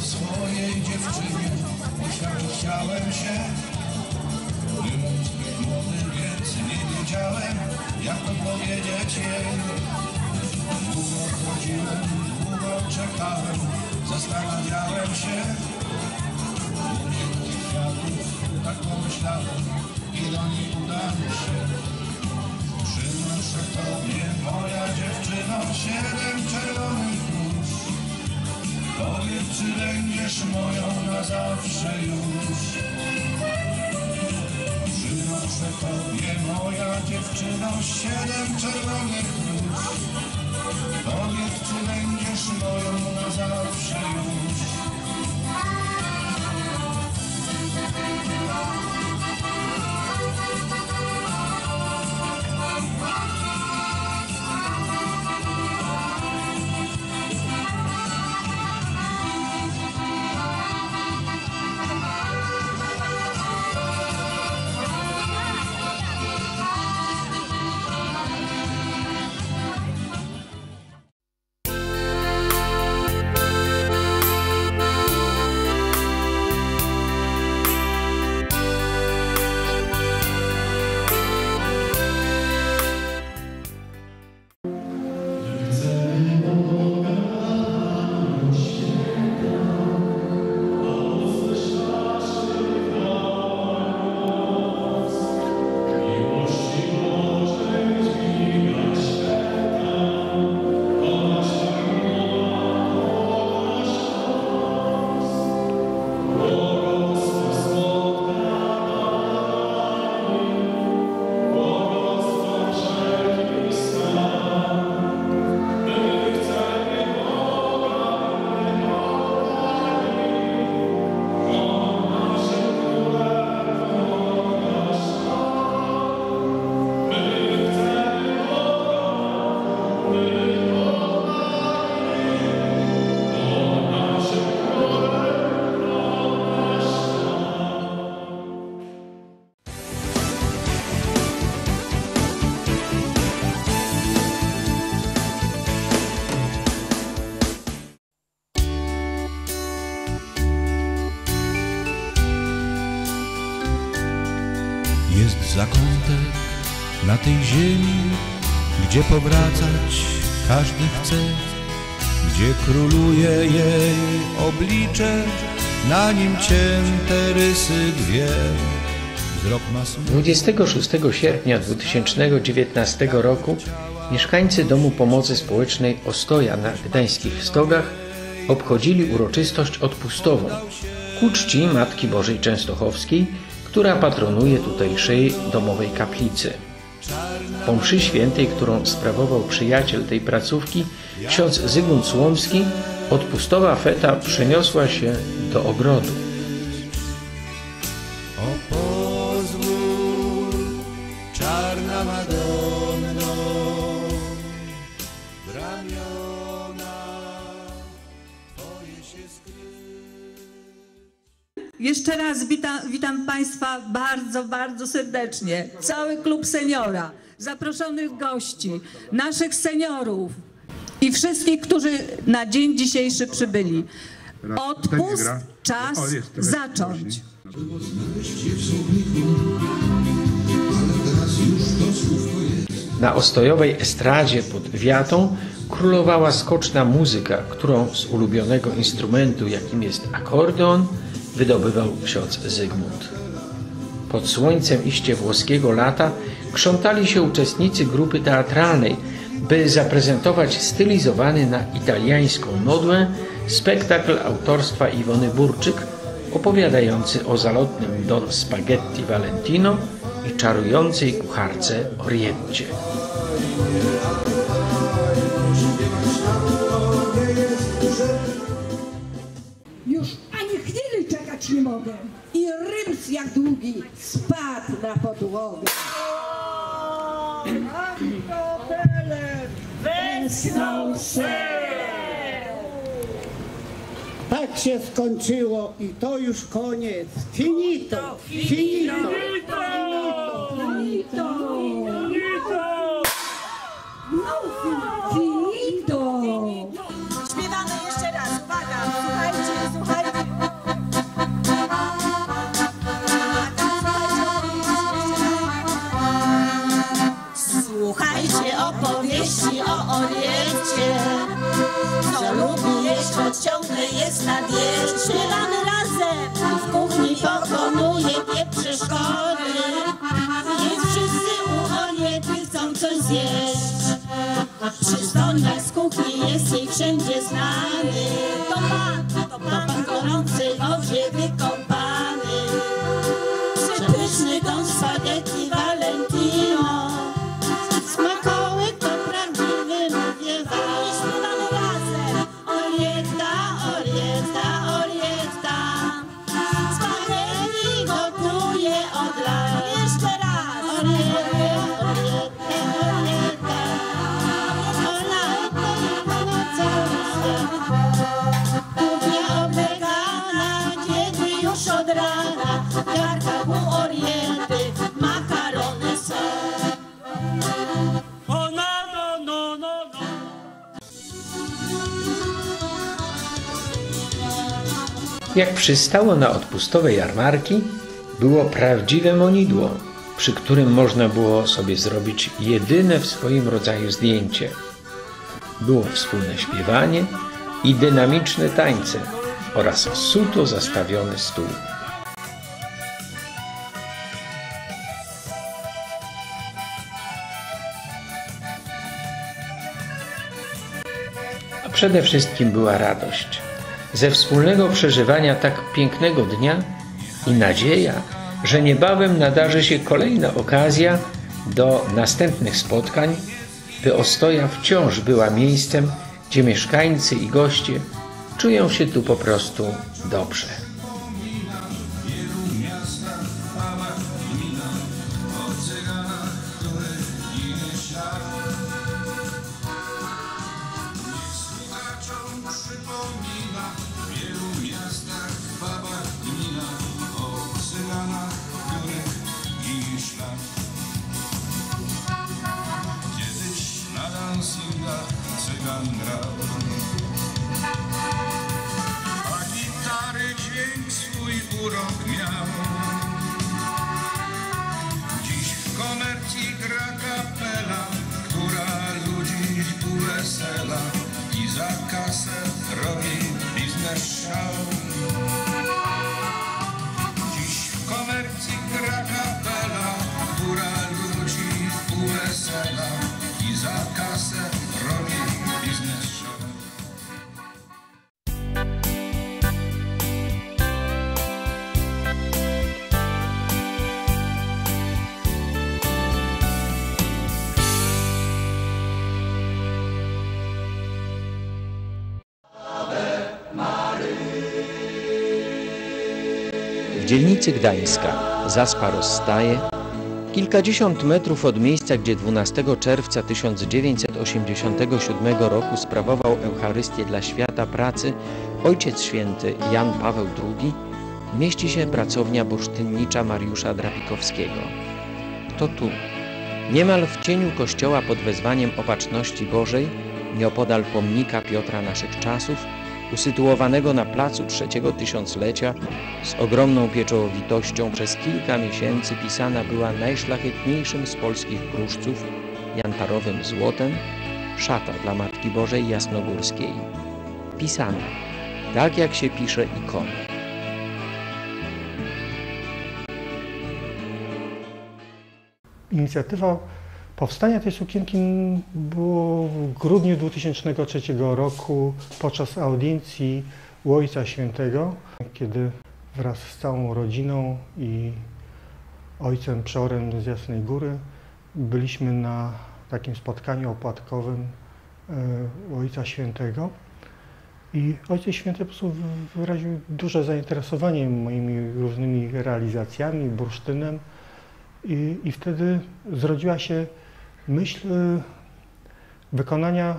w swojej dziewczynie oświadczałem się. Byłem zbyt młody, więc nie wiedziałem, jak odpowiedzieć jej. Długo chodziłem, długo czekałem, zastanawiałem się. Mówię tych kwiatów, tak pomyślałem, ile mi uda mi się. Przynoszę tobie, moja dziewczyno, 7 czerwonych róż. Powiedz, czy będziesz moją na zawsze już. Przynoszę tobie, moja dziewczyno, 7 czerwonych róż. Powiedz, czy będziesz moją na zawsze już. Zakątek na tej ziemi, gdzie powracać każdy chce, gdzie króluje jej oblicze, na nim cięte rysy dwie. 26 sierpnia 2019 roku mieszkańcy Domu Pomocy Społecznej Ostoja na Gdańskich Stogach obchodzili uroczystość odpustową ku czci Matki Bożej Częstochowskiej, która patronuje tutejszej domowej kaplicy. Po mszy świętej, którą sprawował przyjaciel tej placówki, ksiądz Zygmunt Słomski, odpustowa feta przeniosła się do ogrodu. O pozwól, czarna Madonno, w ramiona twoje się skryć. Jeszcze raz witam Państwa bardzo, bardzo serdecznie. Cały klub seniora, zaproszonych gości, naszych seniorów i wszystkich, którzy na dzień dzisiejszy przybyli. Odpust, czas zacząć. Na ostojowej estradzie pod wiatą królowała skoczna muzyka, którą z ulubionego instrumentu, jakim jest akordeon, wydobywał ksiądz Zygmunt. Pod słońcem iście włoskiego lata krzątali się uczestnicy grupy teatralnej, by zaprezentować stylizowany na italiańską modłę spektakl autorstwa Iwony Burczyk, opowiadający o zalotnym Don Spaghetti Valentino i czarującej kucharce Oriencie. Nie mogę. I ryms jak długi spadł na podłogę. Wesnął se! Tak się skończyło i to już koniec. Finito! Finito! Finito! Finito! Finito! Śpiewamy jeszcze raz, uwaga! nadjeżdż, śniadamy razem, w kuchni pokonuje pieprz przeszkody. Więc wszyscy uolnięty chcą coś zjeść. Przystojna z kuchni jest i wszędzie znany. To pan gorący, owie wykąpany. Przepyszny don spaghetti Valentino. Smakołyk to prawdziwy, mówię wam. I śniadamy razem. Orietta, Orietta, Orietta. Spaghetti gotuje od lat. Jeszcze raz. Orietta, Orietta, Orietta. Ona odpaliła cały świat. Głównie oblegana, kiedy już od rana. Garka u Orienty, makarony są. Jak przystało na odpustowe jarmarki, było prawdziwe monidło, przy którym można było sobie zrobić jedyne w swoim rodzaju zdjęcie. Było wspólne śpiewanie i dynamiczne tańce oraz suto zastawiony stół. A przede wszystkim była radość ze wspólnego przeżywania tak pięknego dnia i nadzieja, że niebawem nadarzy się kolejna okazja do następnych spotkań, by Ostoja wciąż była miejscem, gdzie mieszkańcy i goście czują się tu po prostu dobrze. A gitary dźwięk swój urok miał. Dziś w komercji gra kapela, która ludzi uwesela i za kasę robi biznes szał. Dziś w komercji gra kapela, która ludzi uwesela i za kasę robi biznes show. W dzielnicy Gdańska Zaspa rozstaje. Kilkadziesiąt metrów od miejsca, gdzie 12 czerwca 1987 roku sprawował Eucharystię dla świata pracy Ojciec Święty Jan Paweł II, mieści się pracownia bursztynnicza Mariusza Drapikowskiego. To tu, niemal w cieniu kościoła pod wezwaniem Opatrzności Bożej, nieopodal pomnika Piotra naszych czasów, usytuowanego na placu trzeciego tysiąclecia, z ogromną pieczołowitością przez kilka miesięcy pisana była najszlachetniejszym z polskich kruszców, jantarowym złotem, szata dla Matki Bożej Jasnogórskiej. Pisana, tak jak się pisze ikony. Inicjatywa powstania tej sukienki było w grudniu 2003 roku podczas audiencji u Ojca Świętego, kiedy wraz z całą rodziną i ojcem przeorem z Jasnej Góry byliśmy na takim spotkaniu opłatkowym u Ojca Świętego. I Ojciec Święty po prostu wyraził duże zainteresowanie moimi różnymi realizacjami, bursztynem. I wtedy zrodziła się myśl wykonania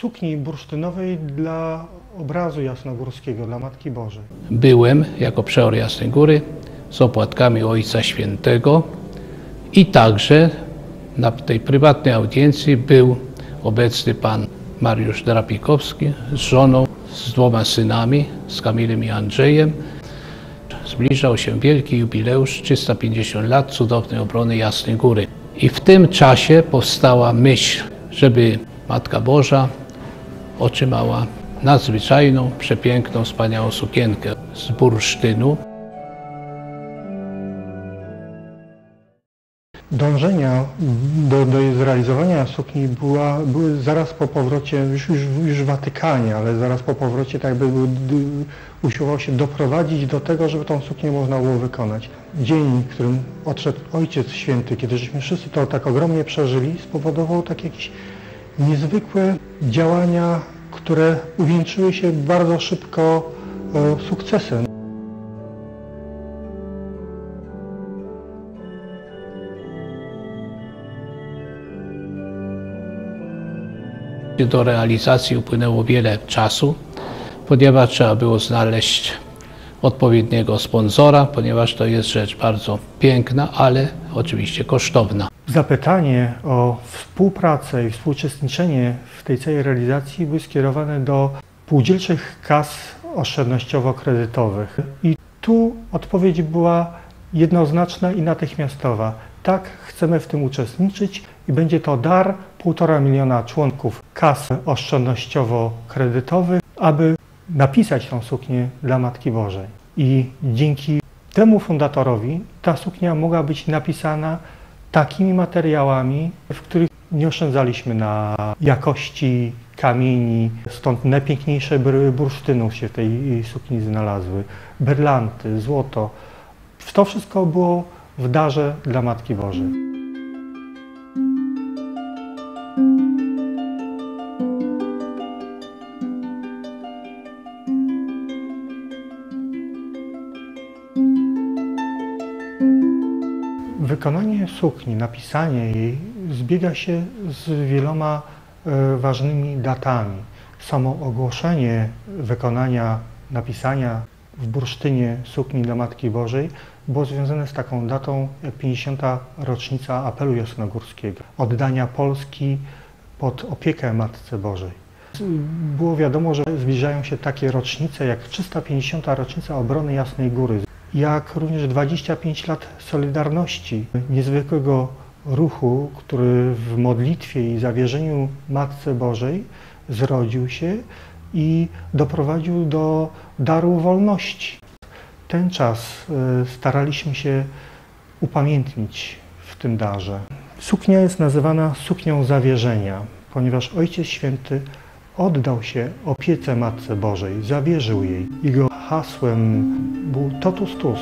sukni bursztynowej dla obrazu jasnogórskiego, dla Matki Bożej. Byłem jako przeor Jasnej Góry z opłatkami Ojca Świętego i także na tej prywatnej audiencji był obecny pan Mariusz Drapikowski z żoną, z dwoma synami, z Kamilem i Andrzejem. Zbliżał się wielki jubileusz, 350 lat cudownej obrony Jasnej Góry. I w tym czasie powstała myśl, żeby Matka Boża otrzymała nadzwyczajną, przepiękną, wspaniałą sukienkę z bursztynu. Dążenia do zrealizowania sukni były zaraz po powrocie, już w Watykanie, ale zaraz po powrocie tak jakby usiłował się doprowadzić do tego, żeby tą suknię można było wykonać. Dzień, w którym odszedł Ojciec Święty, kiedy żeśmy wszyscy to tak ogromnie przeżyli, spowodował takie jakieś niezwykłe działania, które uwieńczyły się bardzo szybko sukcesem. Do realizacji upłynęło wiele czasu, ponieważ trzeba było znaleźć odpowiedniego sponsora, ponieważ to jest rzecz bardzo piękna, ale oczywiście kosztowna. Zapytanie o współpracę i współuczestniczenie w tej całej realizacji były skierowane do spółdzielczych kas oszczędnościowo-kredytowych. I tu odpowiedź była jednoznaczna i natychmiastowa. Tak, chcemy w tym uczestniczyć i będzie to dar 1,5 miliona członków kas oszczędnościowo-kredytowych, aby napisać tą suknię dla Matki Bożej. I dzięki temu fundatorowi ta suknia mogła być napisana takimi materiałami, w których nie oszczędzaliśmy na jakości kamieni, stąd najpiękniejsze bryły bursztynu się w tej sukni znalazły, berlanty, złoto. To wszystko było w darze dla Matki Bożej. Wykonanie sukni, napisanie jej zbiega się z wieloma ważnymi datami. Samo ogłoszenie wykonania, napisania w bursztynie sukni dla Matki Bożej było związane z taką datą jak 50. rocznica apelu jasnogórskiego, oddania Polski pod opiekę Matce Bożej. Było wiadomo, że zbliżają się takie rocznice jak 350. rocznica obrony Jasnej Góry, jak również 25 lat Solidarności, niezwykłego ruchu, który w modlitwie i zawierzeniu Matce Bożej zrodził się i doprowadził do daru wolności. Ten czas staraliśmy się upamiętnić w tym darze. Suknia jest nazywana suknią zawierzenia, ponieważ Ojciec Święty oddał się opiece Matce Bożej, zawierzył jej. Jego hasłem był totus tus.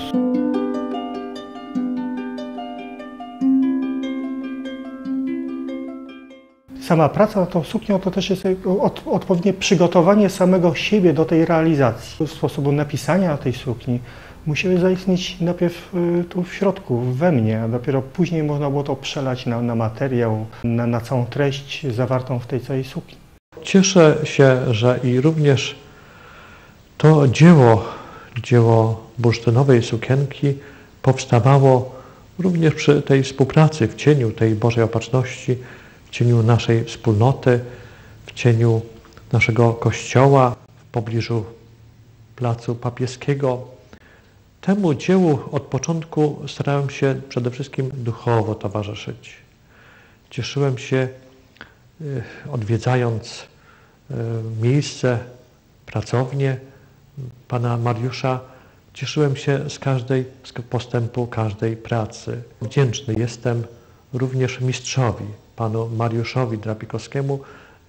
Sama praca nad tą suknią to też jest odpowiednie przygotowanie samego siebie do tej realizacji. Sposobu napisania tej sukni musiały zaistnieć najpierw tu w środku, we mnie, a dopiero później można było to przelać na materiał, na całą treść zawartą w tej całej sukni. Cieszę się, że i również to dzieło bursztynowej sukienki powstawało również przy tej współpracy, w cieniu tej Bożej Opatrzności, w cieniu naszej wspólnoty, w cieniu naszego kościoła w pobliżu Placu Papieskiego. Temu dziełu od początku starałem się przede wszystkim duchowo towarzyszyć. Cieszyłem się, odwiedzając miejsce, pracownię pana Mariusza, cieszyłem się z postępu każdej pracy. Wdzięczny jestem również mistrzowi, panu Mariuszowi Drapikowskiemu,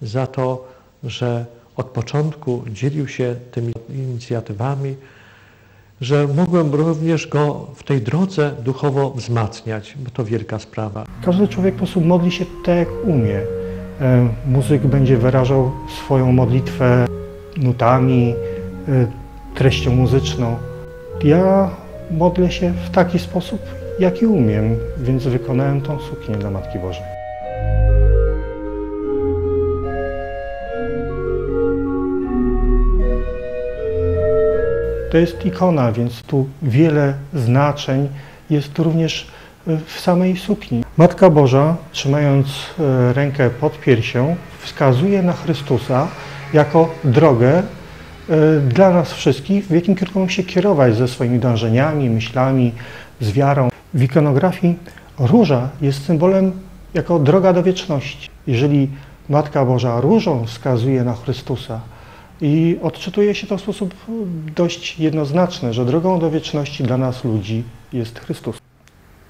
za to, że od początku dzielił się tymi inicjatywami, że mogłem również go w tej drodze duchowo wzmacniać, bo to wielka sprawa. Każdy człowiek po prostu modli się tak, jak umie. Muzyk będzie wyrażał swoją modlitwę nutami, treścią muzyczną. Ja modlę się w taki sposób, jaki umiem, więc wykonałem tą suknię dla Matki Bożej. To jest ikona, więc tu wiele znaczeń jest również w samej sukni. Matka Boża, trzymając rękę pod piersią, wskazuje na Chrystusa jako drogę dla nas wszystkich, w jakim kierunku mamy się kierować ze swoimi dążeniami, myślami, z wiarą. W ikonografii róża jest symbolem jako droga do wieczności. Jeżeli Matka Boża różą wskazuje na Chrystusa, I odczytuje się to w sposób dość jednoznaczny, że drogą do wieczności dla nas ludzi jest Chrystus.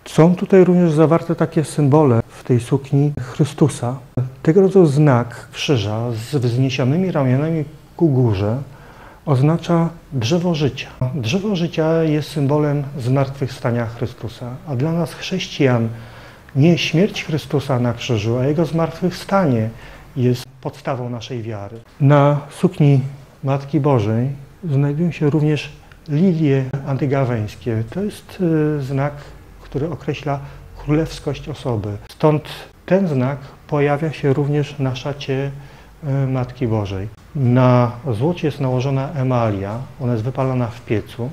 Są tutaj również zawarte takie symbole w tej sukni Chrystusa. Tego rodzaju znak krzyża z wzniesionymi ramionami ku górze oznacza drzewo życia. Drzewo życia jest symbolem zmartwychwstania Chrystusa, a dla nas chrześcijan nie śmierć Chrystusa na krzyżu, a Jego zmartwychwstanie jest podstawą naszej wiary. Na sukni Matki Bożej znajdują się również lilie antygaweńskie. To jest znak, który określa królewskość osoby. Stąd ten znak pojawia się również na szacie Matki Bożej. Na złocie jest nałożona emalia, ona jest wypalana w piecu.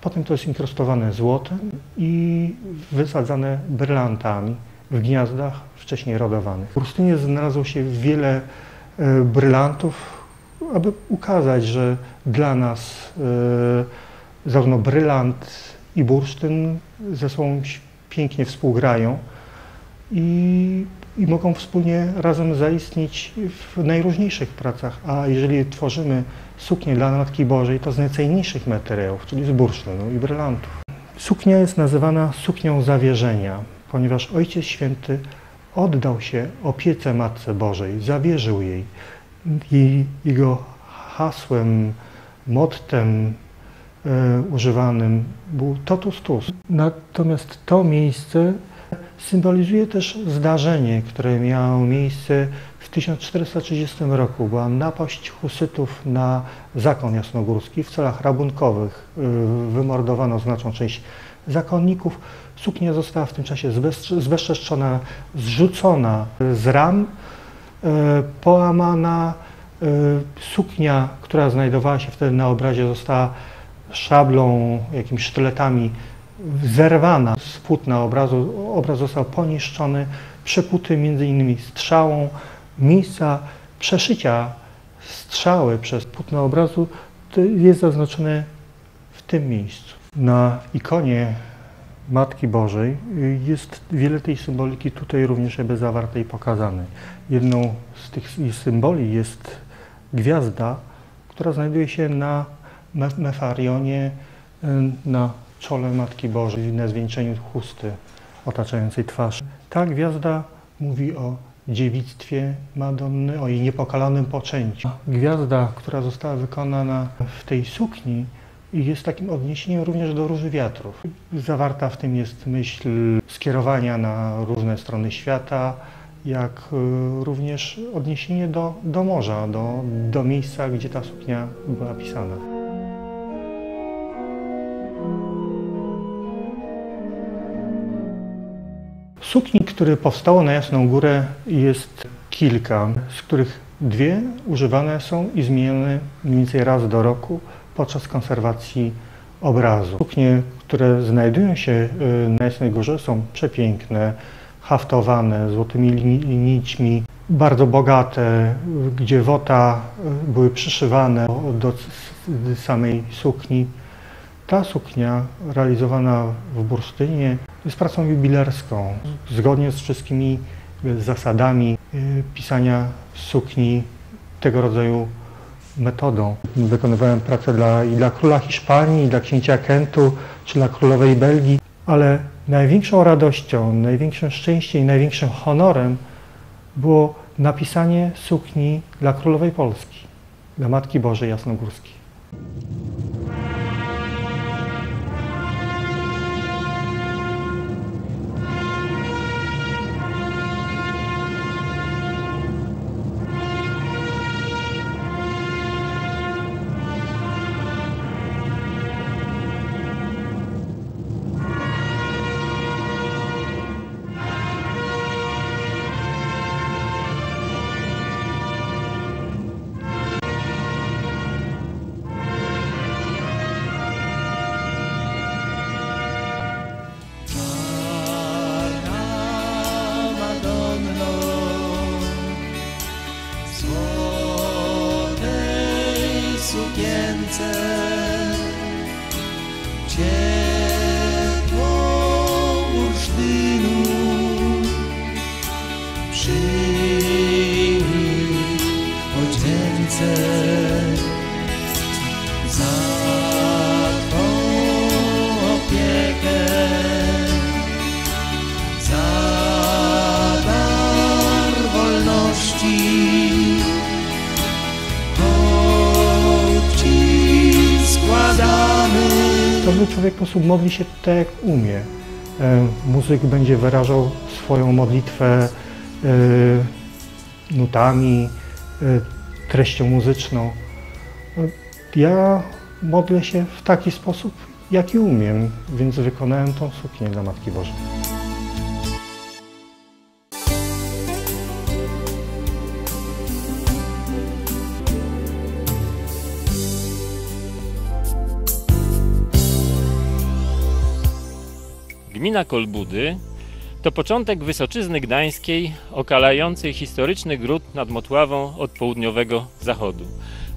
Potem to jest inkrustowane złotem i wysadzane brylantami w gniazdach wcześniej rodowanych. W Bursztynie znalazło się wiele brylantów, aby ukazać, że dla nas zarówno brylant i bursztyn ze sobą pięknie współgrają i mogą wspólnie razem zaistnieć w najróżniejszych pracach. A jeżeli tworzymy suknię dla Matki Bożej, to z najcenniejszych materiałów, czyli z bursztynu i brylantów. Suknia jest nazywana suknią zawierzenia, ponieważ Ojciec Święty oddał się opiece Matce Bożej, zawierzył jej. I jego hasłem, mottem używanym był totus tus. Natomiast to miejsce symbolizuje też zdarzenie, które miało miejsce w 1430 roku. Była napaść husytów na zakon jasnogórski w celach rabunkowych. Wymordowano znaczną część zakonników. Suknia została w tym czasie zbezczeszczona, zrzucona z ram, połamana. Suknia, która znajdowała się wtedy na obrazie, została szablą, jakimiś sztyletami zerwana z płótna obrazu. Obraz został poniszczony, przekuty m.in. strzałą. Miejsca przeszycia strzały przez płótno obrazu jest zaznaczone w tym miejscu. Na ikonie Matki Bożej jest wiele tej symboliki tutaj również jakby zawartej i pokazanej. Jedną z tych symboli jest gwiazda, która znajduje się na mefarionie na czole Matki Bożej, na zwieńczeniu chusty otaczającej twarz. Ta gwiazda mówi o dziewictwie Madonny, o jej niepokalanym poczęciu. Gwiazda, która została wykonana w tej sukni, jest takim odniesieniem również do Róży Wiatrów. Zawarta w tym jest myśl skierowania na różne strony świata, jak również odniesienie do morza, do miejsca, gdzie ta suknia była pisana. Sukni, które powstało na Jasną Górę, jest kilka, z których dwie używane są i zmieniane mniej więcej raz do roku podczas konserwacji obrazu. Suknie, które znajdują się na Jasnej Górze, są przepiękne, haftowane, złotymi nićmi, bardzo bogate, gdzie wota były przyszywane do samej sukni. Ta suknia realizowana w bursztynie jest pracą jubilerską, zgodnie z wszystkimi zasadami pisania sukni tego rodzaju metodą. Wykonywałem pracę i dla króla Hiszpanii, i dla księcia Kentu, czy dla królowej Belgii, ale największą radością, największym szczęściem i największym honorem było napisanie sukni dla królowej Polski, dla Matki Bożej Jasnogórskiej. Każdy człowiek po prostu modli się tak, jak umie. Muzyk będzie wyrażał swoją modlitwę nutami, treścią muzyczną. Ja modlę się w taki sposób, jaki umiem, więc wykonałem tą suknię dla Matki Bożej. Gmina Kolbudy to początek Wysoczyzny Gdańskiej, okalającej historyczny gród nad Motławą od południowego zachodu.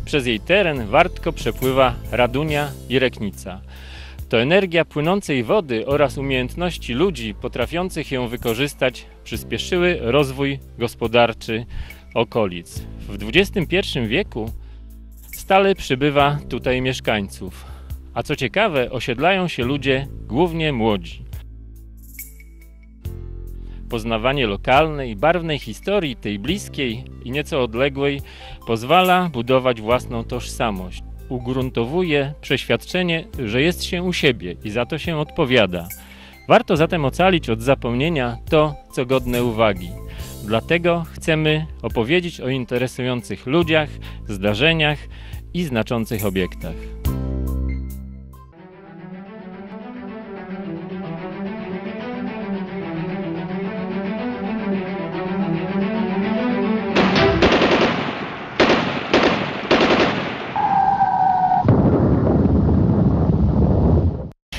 Przez jej teren wartko przepływa Radunia i Reknica. To energia płynącej wody oraz umiejętności ludzi potrafiących ją wykorzystać przyspieszyły rozwój gospodarczy okolic. W XXI wieku stale przybywa tutaj mieszkańców, a co ciekawe, osiedlają się ludzie głównie młodzi. Poznawanie lokalnej, barwnej historii, tej bliskiej i nieco odległej, pozwala budować własną tożsamość. Ugruntowuje przeświadczenie, że jest się u siebie i za to się odpowiada. Warto zatem ocalić od zapomnienia to, co godne uwagi. Dlatego chcemy opowiedzieć o interesujących ludziach, zdarzeniach i znaczących obiektach.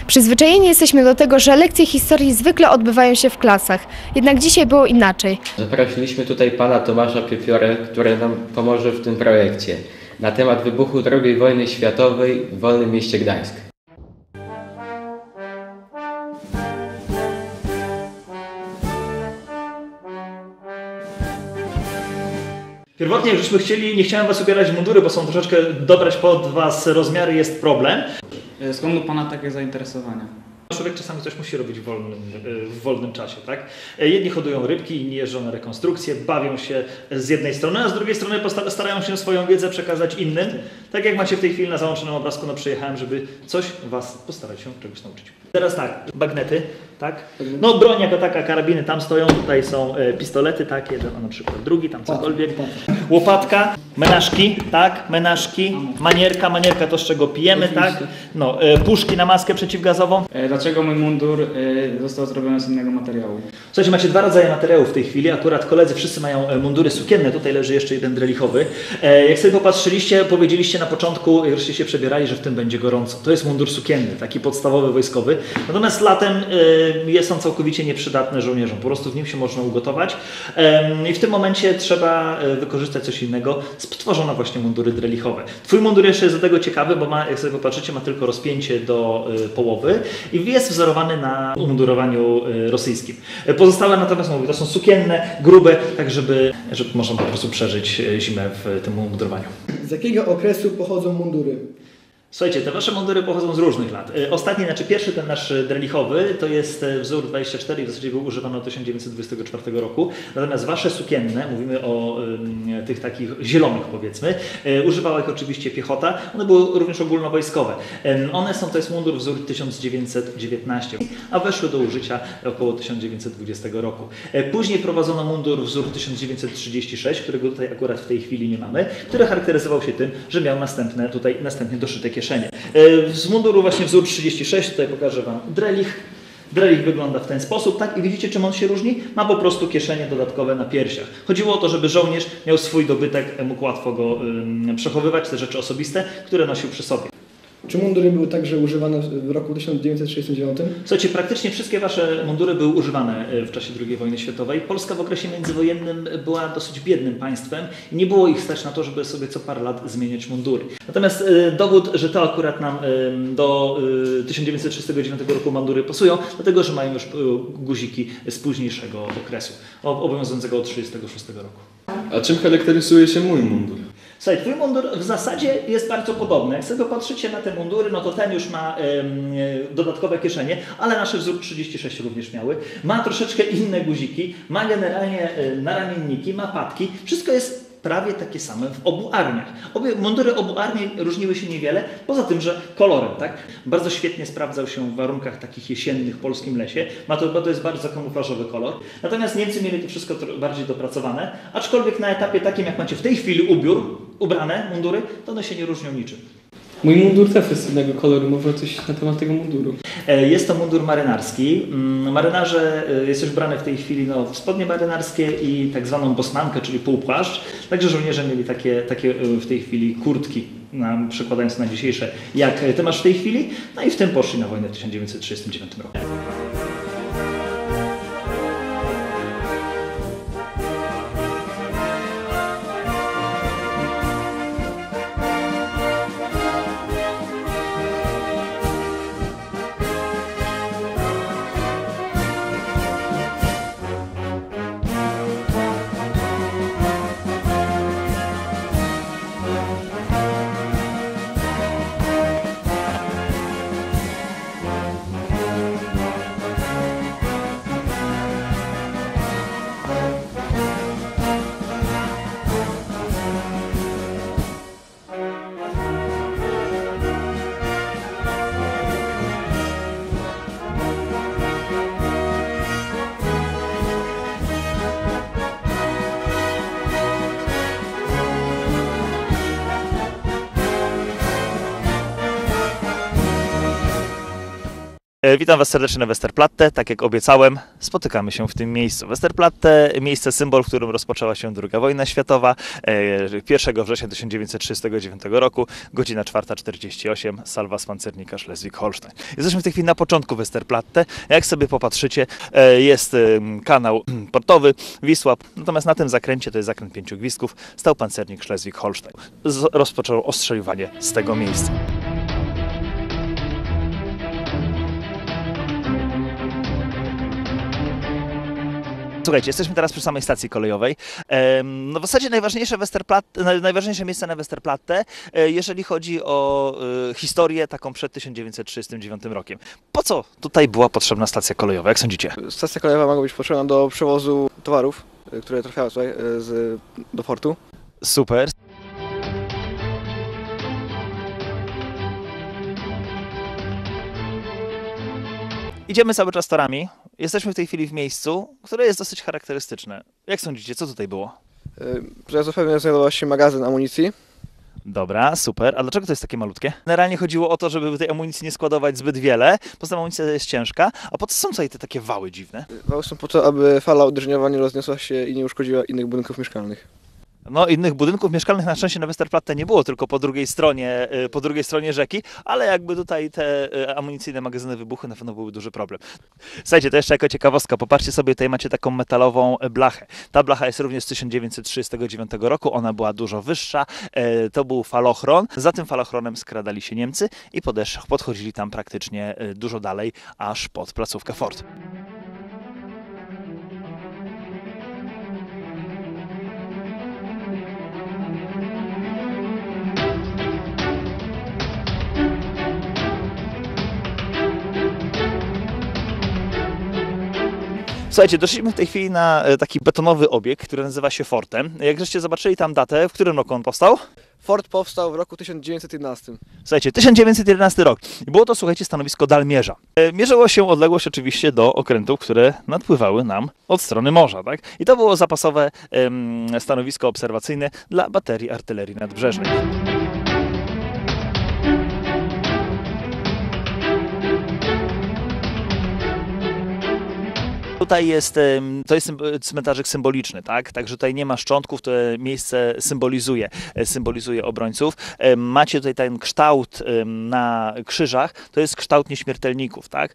Przyzwyczajeni jesteśmy do tego, że lekcje historii zwykle odbywają się w klasach. Jednak dzisiaj było inaczej. Zaprosiliśmy tutaj pana Tomasza Piefiorę, który nam pomoże w tym projekcie na temat wybuchu II wojny światowej w wolnym mieście Gdańsk. Pierwotnie żeśmy chcieli, nie chciałem was ubierać w mundury, bo są troszeczkę dobrać pod was rozmiary, jest problem. Skąd u pana takie zainteresowania? Człowiek czasami coś musi robić w wolnym czasie, tak? Jedni hodują rybki, inni jeżdżą na rekonstrukcję, bawią się z jednej strony, a z drugiej strony starają się swoją wiedzę przekazać innym. Tak jak macie w tej chwili na załączonym obrazku, no przyjechałem, żeby coś was postarać się czegoś nauczyć. Teraz tak, bagnety, tak? No broń jako taka, karabiny tam stoją, tutaj są pistolety, tak? Jeden, a na przykład drugi, tam cokolwiek. Łopatka, menażki, tak? Menażki, manierka to z czego pijemy, tak? No, puszki na maskę przeciwgazową. Dlaczego mój mundur został zrobiony z innego materiału? Słuchajcie, macie dwa rodzaje materiałów w tej chwili. Akurat koledzy wszyscy mają mundury sukienne. Tutaj leży jeszcze jeden drelichowy. Jak sobie popatrzyliście, powiedzieliście na początku, jak się przebierali, że w tym będzie gorąco. To jest mundur sukienny, taki podstawowy, wojskowy. Natomiast latem jest on całkowicie nieprzydatny żołnierzom. Po prostu w nim się można ugotować. I w tym momencie trzeba wykorzystać coś innego. Stworzono właśnie mundury drelichowe. Twój mundur jeszcze jest do tego ciekawy, bo ma, jak sobie popatrzycie, ma tylko rozpięcie do połowy. I jest wzorowany na umundurowaniu rosyjskim. Pozostałe natomiast, mówię, to są sukienne, grube, tak żeby można po prostu przeżyć zimę w tym umundurowaniu. Z jakiego okresu pochodzą mundury? Słuchajcie, te wasze mundury pochodzą z różnych lat. Ostatni, znaczy pierwszy, ten nasz drelichowy, to jest wzór 24 i w zasadzie był używany od 1924 roku. Natomiast wasze sukienne, mówimy o tych takich zielonych powiedzmy, używała ich oczywiście piechota. One były również ogólnowojskowe. One są, to jest mundur wzór 1919, a weszły do użycia około 1920 roku. Później prowadzono mundur wzór 1936, którego tutaj akurat w tej chwili nie mamy, który charakteryzował się tym, że miał następnie doszyte kieszenie. Z munduru właśnie wzór 36, tutaj pokażę wam drelich. Drelich wygląda w ten sposób, tak? I widzicie, czym on się różni? Ma po prostu kieszenie dodatkowe na piersiach. Chodziło o to, żeby żołnierz miał swój dobytek, mógł łatwo go przechowywać, te rzeczy osobiste, które nosił przy sobie. Czy mundury były także używane w roku 1969? Słuchajcie, praktycznie wszystkie wasze mundury były używane w czasie II wojny światowej. Polska w okresie międzywojennym była dosyć biednym państwem i nie było ich stać na to, żeby sobie co parę lat zmieniać mundury. Natomiast dowód, że to akurat nam do 1939 roku mundury pasują, dlatego że mają już guziki z późniejszego okresu, obowiązującego od 1936 roku. A czym charakteryzuje się mój mundur? Słuchaj, twój mundur w zasadzie jest bardzo podobny. Jak sobie patrzycie na te mundury, no to ten już ma dodatkowe kieszenie, ale nasz wzór 36 również miały. Ma troszeczkę inne guziki, ma generalnie naramienniki, ma patki. Wszystko jest prawie takie same w obu armiach. Mundury obu armii różniły się niewiele, poza tym, że kolorem, tak? Bardzo świetnie sprawdzał się w warunkach takich jesiennych w polskim lesie. To jest bardzo kamuflażowy kolor. Natomiast Niemcy mieli to wszystko bardziej dopracowane, aczkolwiek na etapie takim, jak macie w tej chwili ubrane mundury, to one się nie różnią niczym. Mój mundur też jest innego koloru, może coś na temat tego munduru. Jest to mundur marynarski. Marynarze jest już brane w tej chwili w spodnie marynarskie i tak zwaną bosnankę, czyli półpłaszcz. Także żołnierze mieli takie w tej chwili kurtki, przekładając na dzisiejsze, jak ty masz w tej chwili. No i w tym poszli na wojnę w 1939 roku. Witam Was serdecznie na Westerplatte. Tak jak obiecałem, spotykamy się w tym miejscu. Westerplatte, miejsce symbol, w którym rozpoczęła się II wojna światowa. 1 września 1939 roku, godzina 4:48, salwa z pancernika Schleswig-Holstein. Jesteśmy w tej chwili na początku Westerplatte. Jak sobie popatrzycie, jest kanał portowy, Wisła. Natomiast na tym zakręcie, to jest zakręt 5 gwizdków, stał pancernik Schleswig-Holstein. Rozpoczął ostrzeliwanie z tego miejsca. Słuchajcie, jesteśmy teraz przy samej stacji kolejowej. No w zasadzie najważniejsze miejsce na Westerplatte, jeżeli chodzi o historię taką przed 1939 rokiem. Po co tutaj była potrzebna stacja kolejowa? Jak sądzicie? Stacja kolejowa mogła być potrzebna do przewozu towarów, które trafiały tutaj do portu. Super. Idziemy cały czas torami. Jesteśmy w tej chwili w miejscu, które jest dosyć charakterystyczne. Jak sądzicie, co tutaj było? Zapewne znajdował się magazyn amunicji. Dobra, super. A dlaczego to jest takie malutkie? Generalnie chodziło o to, żeby tej amunicji nie składować zbyt wiele. Poza tym amunicja jest ciężka. A po co są tutaj te takie wały dziwne? Wały są po to, aby fala uderzeniowa nie rozniosła się i nie uszkodziła innych budynków mieszkalnych. No, innych budynków mieszkalnych na szczęście na Westerplatte nie było, tylko po drugiej stronie rzeki, ale jakby tutaj te amunicyjne magazyny wybuchły, na pewno były duży problem. Słuchajcie, to jeszcze jako ciekawostka, popatrzcie sobie, tutaj macie taką metalową blachę. Ta blacha jest również z 1939 roku, ona była dużo wyższa, to był falochron. Za tym falochronem skradali się Niemcy i podchodzili tam praktycznie dużo dalej, aż pod placówkę Fort. Słuchajcie, doszliśmy w tej chwili na taki betonowy obiekt, który nazywa się fortem. Jak żeście zobaczyli tam datę, w którym roku on powstał? Fort powstał w roku 1911. Słuchajcie, 1911 rok. Było to, słuchajcie, stanowisko dalmierza. Mierzyło się odległość oczywiście do okrętów, które nadpływały nam od strony morza, tak? I to było zapasowe stanowisko obserwacyjne dla baterii artylerii nadbrzeżnej. Tutaj to jest cmentarzyk symboliczny, tak? Także tutaj nie ma szczątków, to miejsce symbolizuje obrońców. Macie tutaj ten kształt na krzyżach, to jest kształt nieśmiertelników, tak?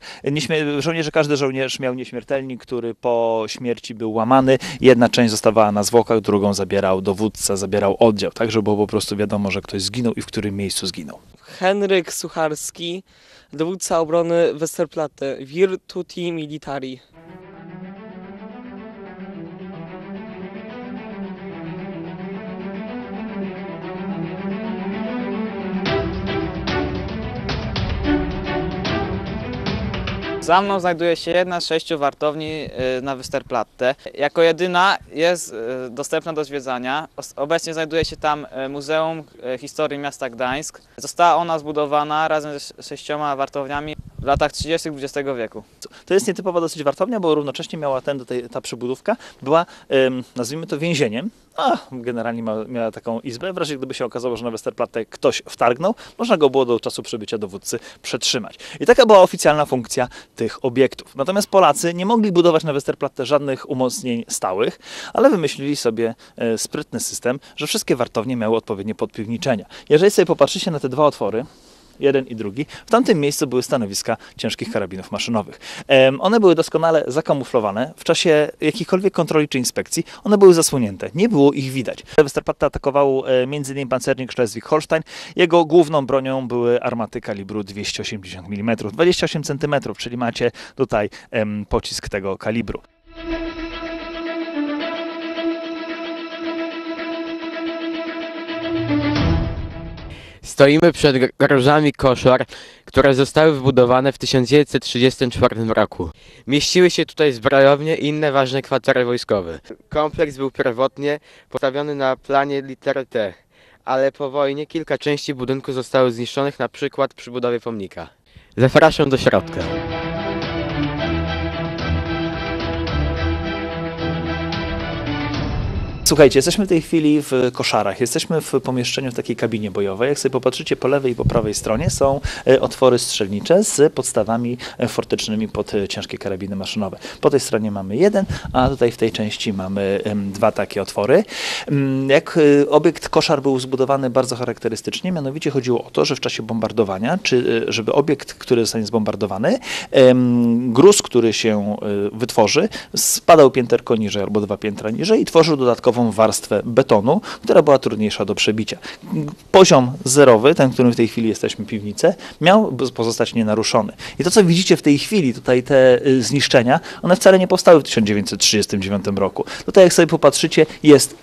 Każdy żołnierz miał nieśmiertelnik, który po śmierci był łamany. Jedna część zostawała na zwłokach, drugą zabierał dowódca, zabierał oddział, tak? Żeby było po prostu wiadomo, że ktoś zginął i w którym miejscu zginął. Henryk Sucharski, dowódca obrony Westerplatte, Virtuti Militari. Za mną znajduje się jedna z 6 wartowni na Westerplatte. Jako jedyna jest dostępna do zwiedzania. Obecnie znajduje się tam Muzeum Historii Miasta Gdańsk. Została ona zbudowana razem ze 6 wartowniami w latach 30. XX wieku. To jest nietypowa dosyć wartownia, bo równocześnie miała ta przybudówka, była, nazwijmy to, więzieniem. Generalnie miała taką izbę. W razie gdyby się okazało, że na Westerplatte ktoś wtargnął, można go było do czasu przybycia dowódcy przetrzymać. I taka była oficjalna funkcja tych obiektów. Natomiast Polacy nie mogli budować na Westerplatte żadnych umocnień stałych, ale wymyślili sobie sprytny system, że wszystkie wartownie miały odpowiednie podpiwniczenia. Jeżeli sobie popatrzycie na te dwa otwory, jeden i drugi, w tamtym miejscu były stanowiska ciężkich karabinów maszynowych. One były doskonale zakamuflowane. W czasie jakichkolwiek kontroli czy inspekcji one były zasłonięte. Nie było ich widać. Westerplatte atakował m.in. pancernik Schleswig-Holstein. Jego główną bronią były armaty kalibru 280 mm, 28 cm, czyli macie tutaj pocisk tego kalibru. Stoimy przed garażami koszar, które zostały wbudowane w 1934 roku. Mieściły się tutaj zbrojownie i inne ważne kwatery wojskowe. Kompleks był pierwotnie postawiony na planie litery T, ale po wojnie kilka części budynku zostało zniszczonych, na przykład przy budowie pomnika. Zapraszam do środka. Słuchajcie, jesteśmy w tej chwili w koszarach, jesteśmy w pomieszczeniu, w takiej kabinie bojowej. Jak sobie popatrzycie, po lewej i po prawej stronie są otwory strzelnicze z podstawami fortecznymi pod ciężkie karabiny maszynowe. Po tej stronie mamy jeden, a tutaj w tej części mamy dwa takie otwory. Jak obiekt koszar był zbudowany bardzo charakterystycznie, mianowicie chodziło o to, że w czasie bombardowania, czy żeby obiekt, który zostanie zbombardowany, gruz, który się wytworzy, spadał pięterko niżej albo 2 piętra niżej i tworzył dodatkowo warstwę betonu, która była trudniejsza do przebicia. Poziom zerowy, ten, w którym w tej chwili jesteśmy, piwnicę, miał pozostać nienaruszony. I to, co widzicie w tej chwili, tutaj te zniszczenia, one wcale nie powstały w 1939 roku. Tutaj, jak sobie popatrzycie, jest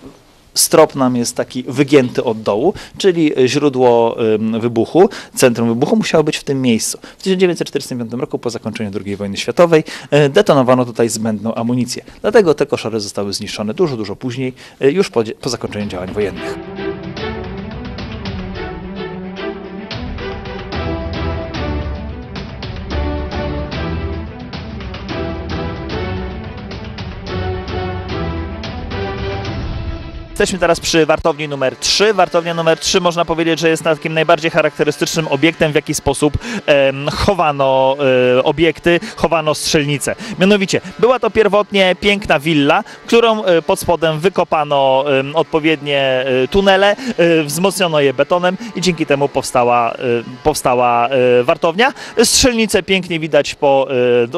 strop, nam jest taki wygięty od dołu, czyli źródło wybuchu, centrum wybuchu musiało być w tym miejscu. W 1945 roku, po zakończeniu II wojny światowej, detonowano tutaj zbędną amunicję. Dlatego te koszary zostały zniszczone dużo, dużo później, już po zakończeniu działań wojennych. Jesteśmy teraz przy wartowni numer 3. Wartownia numer 3, można powiedzieć, że jest takim najbardziej charakterystycznym obiektem, w jaki sposób chowano obiekty, chowano strzelnice. Mianowicie, była to pierwotnie piękna willa, którą pod spodem wykopano odpowiednie tunele, wzmocniono je betonem i dzięki temu powstała wartownia. Strzelnice pięknie widać po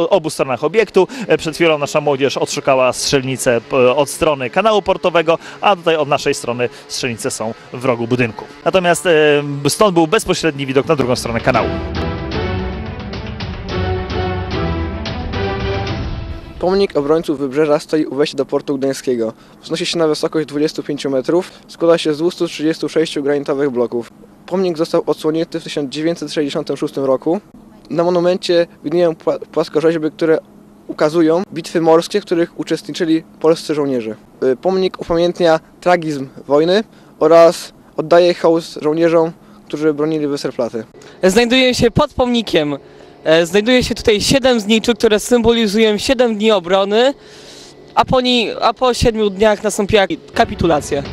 obu stronach obiektu. Przed chwilą nasza młodzież odszukała strzelnice od strony kanału portowego, a tutaj od naszej strony strzelnice są w rogu budynku. Natomiast stąd był bezpośredni widok na drugą stronę kanału. Pomnik Obrońców Wybrzeża stoi u wejścia do portu gdańskiego. Wznosi się na wysokość 25 metrów, składa się z 236 granitowych bloków. Pomnik został odsłonięty w 1966 roku. Na monumencie widnieją płaskorzeźby, które ukazują bitwy morskie, w których uczestniczyli polscy żołnierze. Pomnik upamiętnia tragizm wojny oraz oddaje hołd żołnierzom, którzy bronili Westerplatte. Znajduje się pod pomnikiem. Znajduje się tutaj 7 zniczy, które symbolizują 7 dni obrony, a po 7 dniach nastąpiła kapitulacja.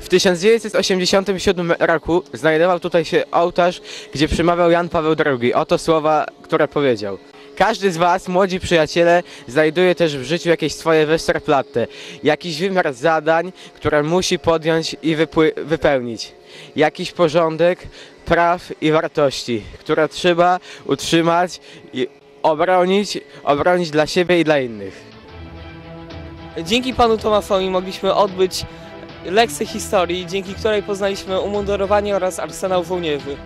W 1987 roku znajdował tutaj się ołtarz, gdzie przemawiał Jan Paweł II. Oto słowa, które powiedział. Każdy z was, młodzi przyjaciele, znajduje też w życiu jakieś swoje Westerplatte, jakiś wymiar zadań, które musi podjąć i wypełnić. Jakiś porządek praw i wartości, które trzeba utrzymać i obronić dla siebie i dla innych. Dzięki panu Tomaszowi mogliśmy odbyć lekcje historii, dzięki której poznaliśmy umundurowanie oraz arsenał żołnierzy.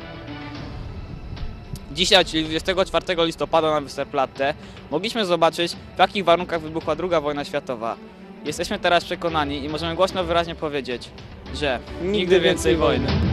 Dzisiaj, czyli 24 listopada na Westerplatte, mogliśmy zobaczyć, w jakich warunkach wybuchła II wojna światowa. Jesteśmy teraz przekonani i możemy głośno wyraźnie powiedzieć, że nigdy więcej wojny.